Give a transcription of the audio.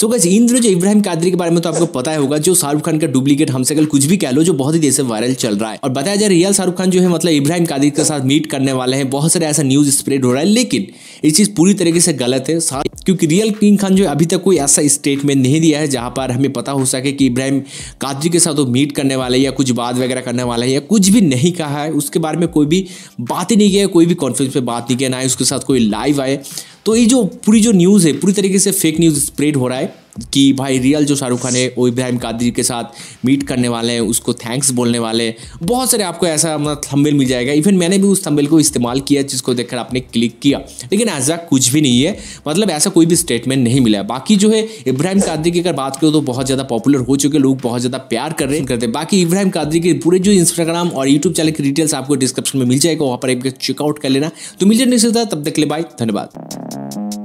So guys in दिनों जो इब्राहिम कादरी के बारे में तो आपको पता होगा, जो शाहरुख खान का डुप्लीकेट हमसे कल कुछ भी कह लो, जो बहुत ही देर से वायरल चल रहा है। और बताया जाए रियल शाहरुख खान जो है मतलब इब्राहिम कादरी के साथ मीट करने वाले हैं, बहुत सारे ऐसा न्यूज स्प्रेड हो रहा है, लेकिन ये चीज पूरी तरीके से गलत है क्योंकि रियल किंग खान जो अभी तक कोई ऐसा स्टेटमेंट नहीं दिया है जहां पर हमें पता हो सके कि इब्राहिम कादरी के साथ वो मीट करने वाले या कुछ बात वगैरह करने वाले हैं, या कुछ भी नहीं कहा है, उसके बारे में कोई भी बात ही नहीं किया, कोई भी कॉन्फ्रेंस पे बात नहीं किया, ना उसके साथ कोई लाइव आए। तो ये जो पूरी न्यूज़ है पूरी तरीके से फेक न्यूज़ स्प्रेड हो रहा है कि भाई रियल जो शाहरुख खान है वो इब्राहिम कादरी के साथ मीट करने वाले हैं, उसको थैंक्स बोलने वाले हैं। बहुत सारे आपको ऐसा मतलब थंबनेल मिल जाएगा, इवन मैंने भी उस थंबनेल को इस्तेमाल किया जिसको देखकर आपने क्लिक किया, लेकिन ऐसा कुछ भी नहीं है, मतलब ऐसा कोई भी स्टेटमेंट नहीं मिला। बाकी जो है इब्राहिम कादरी की अगर बात करो तो बहुत ज़्यादा पॉपुलर हो चुके, लोग बहुत ज़्यादा प्यार कर रहे हैं करते। बाकी इब्राहिम कादरी के पूरे जो इंस्टाग्राम और यूट्यूब चैनल की डिटेल्स आपको डिस्क्रिप्शन में मिल जाएगा, वहाँ पर एक चेकआउट कर लेना। तो मिल जाने से तब तक के लिए बाय, धन्यवाद।